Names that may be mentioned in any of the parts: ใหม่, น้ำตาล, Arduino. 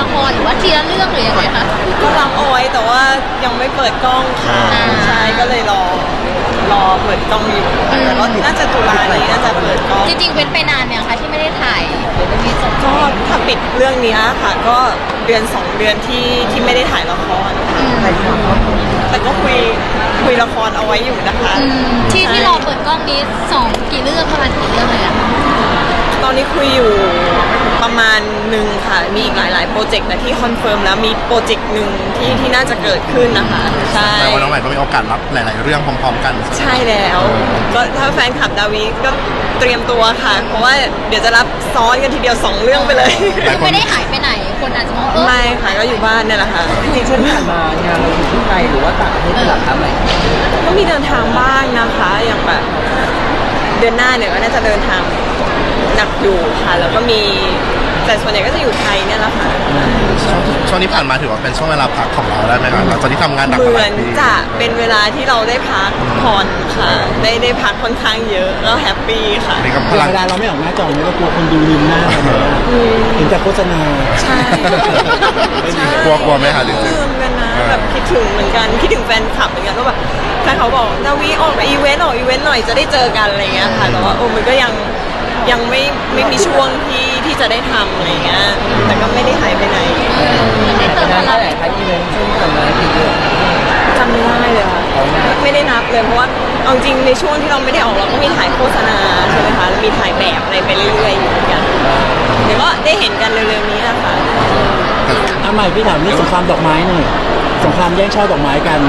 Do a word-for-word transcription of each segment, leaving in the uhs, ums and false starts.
ละครหรือว่าทีละเรื่องหรือยังไงคะก็รับเอาไว้แต่ว่ายังไม่เปิดกล้องค่ะใช่ก็เลยรอรอเปิดกล้องอยู่แต่ว่าน่าจะตุลาอะไรน่าจะเปิดกล้องจริงๆเป็นไปนานเนี่ยค่ะที่ไม่ได้ถ่ายก็ถ้าปิดเรื่องนี้ค่ะก็เดือนสองเดือนที่ที่ไม่ได้ถ่ายละครแต่ก็คุยคุยละครเอาไว้อยู่นะคะที่ที่รอเปิดกล้องนี้สองกี่เรื่องประมาณกี่เรื่องเลยอะตอนนี้คุยอยู่ประมาณหนึ่งค่ะมีอีกหลายๆโปรเจกต์แต่ที่คอนเฟิร์มแล้วมีโปรเจกต์หนึ่งที่ที่น่าจะเกิดขึ้นนะคะใช่แต่ว่าน้องใหม่ก็มีโอกาสรับหลายๆเรื่องพร้อมๆกันใช่แล้วก็ถ้าแฟนคลับดาวิก็เตรียมตัวค่ะเพราะว่าเดี๋ยวจะรับซ้อนกันทีเดียวสองเรื่องไปเลยไม่ได้หายไปไหนคนอาจจะมองเออไม่ค่ะก็อยู่บ้านนี่แหละค่ะจริงๆเช่นผ่านมางานเราอยู่ที่ไทยหรือว่าต่างประเทศหลักอะไรก็มีเดินทางบ้างนะคะอย่างแบบเดือนหน้าเนี่ยก็น่าจะเดินทางหนักอยู่ค่ะแล้วก็มีแต่ส่วนใหญ่ก็จะอยู่ไทยเนี่ยแหละค่ะช่วงนี้ผ่านมาถือว่าเป็นช่วงเวลาพักของเราได้ไหมคะหลังจากที่ทำงานหนักเหมือนจะเป็นเวลาที่เราได้พักผ่อนค่ะได้ได้พักค่อนข้างเยอะแล้วแฮปปี้ค่ะเวลาเราไม่ออกหน้าจอเนี่ยเรากลัวคนดูลืมหน้าเห็นแต่โฆษณาใช่กลัวกลัวไหมคะลืมกันนะแบบคิดถึงเหมือนกันคิดถึงแฟนคลับเหมือนกันว่าแบบแฟนเขาบอกดาวิออกอีเวนต์ออกอีเวนต์หน่อยจะได้เจอกันอะไรเงี้ยค่ะแต่ว่าโอ้มันก็ยังยังไม่ไม่มีช่วงที่ที่จะได้ทำอะไรเงี้ยแต่ก็ไม่ได้หายไปไหนไม่เติมพลังเลยค่ะอีเวนต์ช่วงก่อนมากี่เดือนจำไม่ได้เลยค่ะไม่ได้นับเลยเพราะว่าเอาจริงในช่วงที่เราไม่ได้ออกเราก็มีถ่ายโฆษณาใช่ไหมคะมีถ่ายแบบอะไรไปเรื่อยๆอยู่เหมือนกันเดี๋ยวก็ได้เห็นกันเร็วๆนี้นะคะอ่ะใหม่พี่ถามเรื่องสงครามดอกไม้หน่อยสงครามแย่งช่อดอกไม้กัน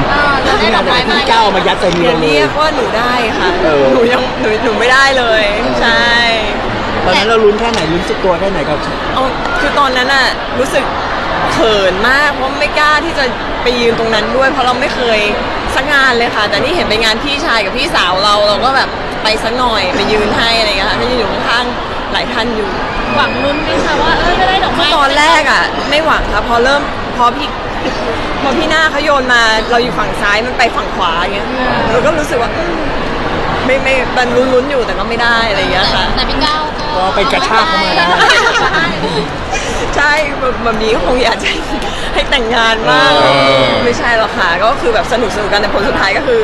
ที่งานแต่ที่เก้ามายัดใส่มือเราเลยเพราะหนูได้ค่ะหนูยังหนูหนูไม่ได้เลยใช่ตอนนั้นเราลุ้นแค่ไหนลุ้นสุดตัวแค่ไหนครับเอาคือตอนนั้นอะรู้สึกเขินมากเพราะไม่กล้าที่จะไปยืนตรงนั้นด้วยเพราะเราไม่เคยสักงานเลยค่ะแต่นี่เห็นไปงานพี่ชายกับพี่สาวเราเราก็แบบไปสักหน่อยไปยืนให้อะไรอย่างเงี้ยค่ะก็ยืนอยู่ข้างหลายท่านอยู่หวังลุ้นไหมคะว่าเออจะได้ดอกไม้ตอนแรกอะไม่หวังค่ะพอเริ่มพอพี่พอพี่หน้าเขาโยนมาเราอยู่ฝั่งซ้ายมันไปฝั่งขวาอย่างเงี้ยเราก็รู้สึกว่าไม่ไม่มันลุ้นๆอยู่แต่ก็ไม่ได้อะไรอย่างเงี้ยค่ะแต่พี่ก้าวก็ไปกระชากเข้ามาได้ใช่แบบนี้คงอยากจะให้แต่งงานมากไม่ใช่หรอกค่ะก็คือแบบสนุกสนุกกันแต่ผลสุดท้ายก็คือ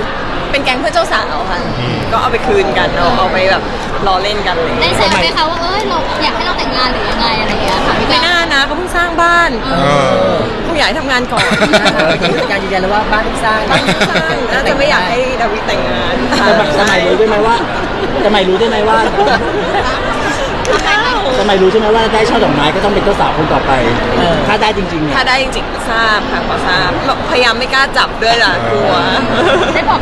เป็นแก๊งเพื่อนเจ้าสาวค่ะก็เอาไปคืนกันเอาเอาไปแบบรอเล่นกันเลยได้แซวไหมคะว่าเอ้ยเราอยากให้เราแต่งงานหรือยังไงอะไรอย่างเงี้ยค่ะไม่น่านะเขาเพิ่งสร้างบ้านผู้ใหญ่ทำงานก่อนการยืนยันเลยว่าบ้านที่สร้างบ้านที่สร้างน่าจะไม่อยากให้ดาวิแต่งงานสมัยรู้ได้ไหมว่าสมัยรู้ได้ไหมว่าทำไมรู้ใช่ไหมว่าได้ช่อดอกไม้ก็ต้องเป็นเจ้าสาวคนต่อไปถ้าได้จริงๆเนี่ยถ้าได้จริงๆทราบค่ะขอทราบพยายามไม่กล้าจับด้วยล่ะกลัวได้บอก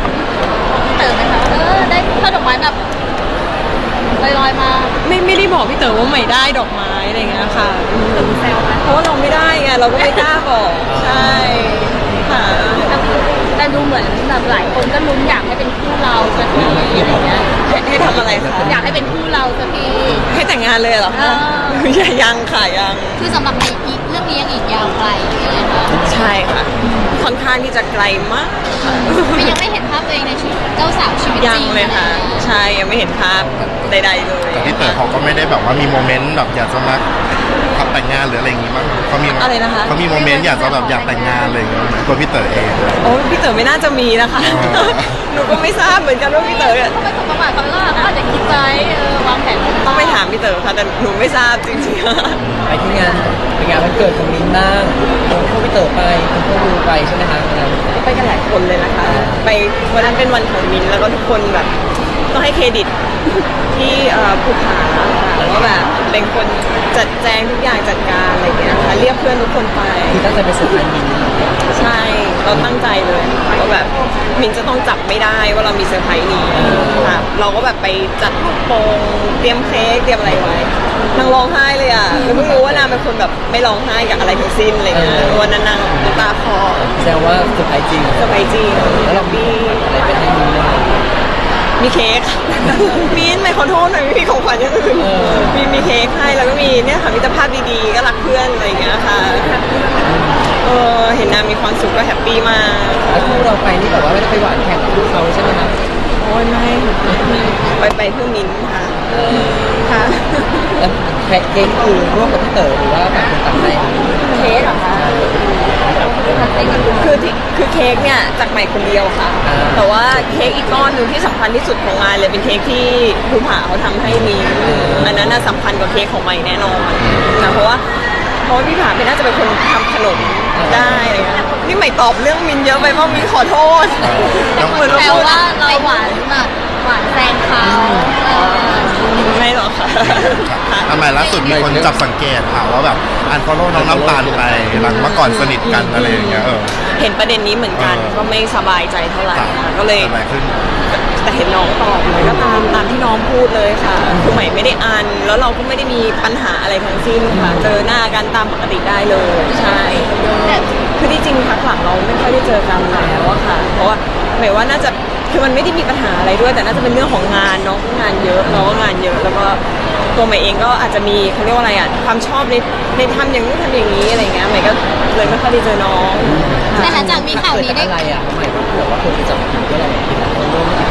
เต๋อไหมคะเออได้ช่อดอกไม้แบบลอยๆมาไม่ไม่ได้บอกพี่เต๋อว่าไม่ได้ดอกไม้อะไรเงี้ยค่ะเพราะว่าเราไม่ได้ไงเราก็ไม่กล้าบอกใช่ค่ะแต่ดูเหมือนแบบหลายคนก็ลุ้นอยากให้เป็นคู่เราสักทีอะไรเงี้ยให้ทำอะไรคะอยากให้เป็นคู่เราสักทีให้แต่งงานเลยเหรอคะยังค่ะยังคือสำหรับในอีกเรื่องนี้ยังอีกยาวไกลเลยค่ะใช่ค่ะค่อนข้างที่จะไกลมากไม่ยังไม่เห็นภาพตัวเองในชีวิตเจ้าสาวชีวิตจริงเลยค่ะใช่ยังไม่เห็นภาพใดๆเลยแต่พี่เต๋อเขาก็ไม่ได้แบบว่ามีโมเมนต์แบบอยากจะมาแต่งงานหรืออะไรอย่างงี้มั้งเขามีอะไรนะคะเขามีโมเมนต์อยากจะแบบอยากแต่งงานอะไรอย่างเงี้ยตัวพี่เต๋อเองโอ้พี่เต๋อไม่น่าจะมีนะคะหนูก็ไม่ทราบเหมือนกันว่าพี่เต๋อเขาไปถูกประมาทเขาแล้วก็อาจจะคิดใจวางแผนต้องไปถามพี่เต๋อค่ะแต่หนูไม่ทราบจริงๆไปที่งานไปงานวันเกิดของมิ้นบ้างคุณพ่อพี่เต๋อไปคุณพ่อดูไปใช่ไหมคะไปกันหลายคนเลยนะคะไปวันนั้นเป็นวันของมิ้นแล้วก็ทุกคนแบบต้องให้เครดิตที่ผู้ผาแล้วก็แบบเป็นคนจัดแจงทุกอย่างจัดการอะไรเงี้ยค่ะเรียกเพื่อนทุกคนไปที่ตั้งใจไปเซอร์ไพรส์มินใช่เราตั้งใจเลยก็แบบมินจะต้องจับไม่ได้ว่าเรามีเซอร์ไพรส์นี้ค่ะเราก็แบบไปจัดลูกโป่งเตรียมเค้กเตรียมอะไรไว้นางร้องไห้เลยอ่ะคือเพิ่งรู้ว่านางเป็นคนแบบไม่ร้องไห้กับอะไรทั้งสิ้นเลยนะวันนั้นนางน้ำตาคลอแสดงว่าเซอร์ไพรส์จริงเซอร์ไพรส์จริงแล้วเรามีอะไรเป็นให้มินมีเค้กมีนไม่ขอโทษหน่อยมีของขวัญอย่างอื่นมีมีเค้กให้แล้วก็มีเนี่ยค่ะมิตรภาพดีๆก็รักเพื่อนอะไรอย่างเงี้ยค่ะเออเห็นนางมีความสุขก็แฮปปี้มากแล้วคู่เราไปนี่แบบว่าไม่ได้ไปหวานแข่งกับลูกเขาใช่ไหมคะโอ้ยไม่ไปไปเพื่อมินค่ะค่ะเค้กคือร่วมกับพี่เต๋อหรือว่าแบบต่างๆเค้ก ค้กเนี่ยจากใหม่คนเดียวค่ะแต่ว่าเค้กอีกก้อนนึงที่สำคัญที่สุดของงานเลยเป็นเค้กที่ภูผาเขาทำให้มีอันนั้นสำคัญกว่าเค้กของใหม่แน่นอนนะเพราะว่าเพราะพี่ผาเป็นน่าจะเป็นคนทำขนมได้เลยนี่ใหม่ตอบเรื่องมินเยอะไปเพราะมินขอโทษเหมือนเราว่าเราหวานแบบหวานแซงเขาไม่หรอกค่ะทำไมล่าสุดมีคนจับสังเกตค่ะว่าแบบอันฟอลโล่น้องน้ำตาลไปหลังเมื่อก่อนสนิทกันอะไรอย่างเงี้ยเออเห็นประเด็นนี้เหมือนกันก็ไม่สบายใจเท่าไหร่ก็เลยแต่เห็นน้องตอบเลยก็ตามตามที่น้องพูดเลยค่ะคือใหม่ไม่ได้อันแล้วเราก็ไม่ได้มีปัญหาอะไรทั้งสิ้นค่ะเจอหน้ากันตามปกติได้เลยใช่คือที่จริงพักหลังเราไม่ค่อยได้เจอกันแล้วอะค่ะเพราะว่าหมายว่าน่าจะคือมันไม่ได้มีปัญหาอะไรด้วยแต่น่าจะเป็นเรื่องของงานเนาะงานเยอะเราก็งานเยอะแล้วก็ตัวใหม่เองก็อาจจะมีเขาเรียกว่าอะไรอะความชอบในในทำอย่างนี้ทำอย่างนี้อะไรเงี้ยใหม่ก็เลยไม่ค่อยได้เจอน้องแต่หลังจากมีข่าวนี้ได้อะไรอะใหม่ก็เผื่อว่าคนจะจับผิดก็เราผิดคนร่วมกัน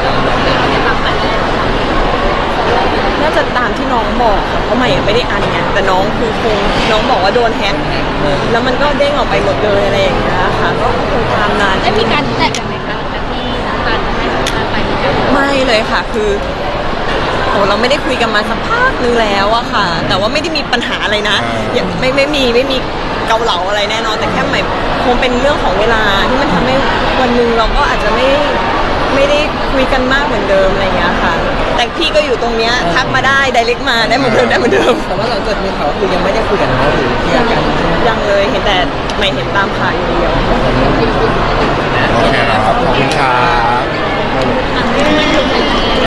น่าจะตามที่น้องบอกค่ะเพราะใหม่ไม่ได้อันไงแต่น้องคือคงน้องบอกว่าโดนแฮกแล้วมันก็เด้งออกไปหมดเลยอะไรอย่างเงี้ยค่ะก็คงตามนานได้มีการแตกกันไหมคะหลังจากที่น้ำตาลให้สัมภาษณ์ไปไม่เลยค่ะคือโอ้เราไม่ได้คุยกันมาสักพักนึงแล้วอะค่ะแต่ว่าไม่ได้มีปัญหาอะไรนะอย่างไม่ไม่มีไม่มีเกาเหลาอะไรแน่นอนแต่แค่ใหม่คงเป็นเรื่องของเวลาที่มันทำให้วันนึงเราก็อาจจะไม่ไม่ได้คุยกันมากเหมือนเดิมอะไรอย่างเงี้ยค่ะแต่พี่ก็อยู่ตรงเนี้ยทักมาได้ไดเรกมาได้เหมือนเดิมได้เหมือนเดิมแต่ว่าเราเกิดมีข่าวคือยังไม่ได้คุยกันนะหรือยังยังเลยเห็นแต่ไม่เห็นตามข่าวอย่างเดียวโอเคครับขอบคุณครับ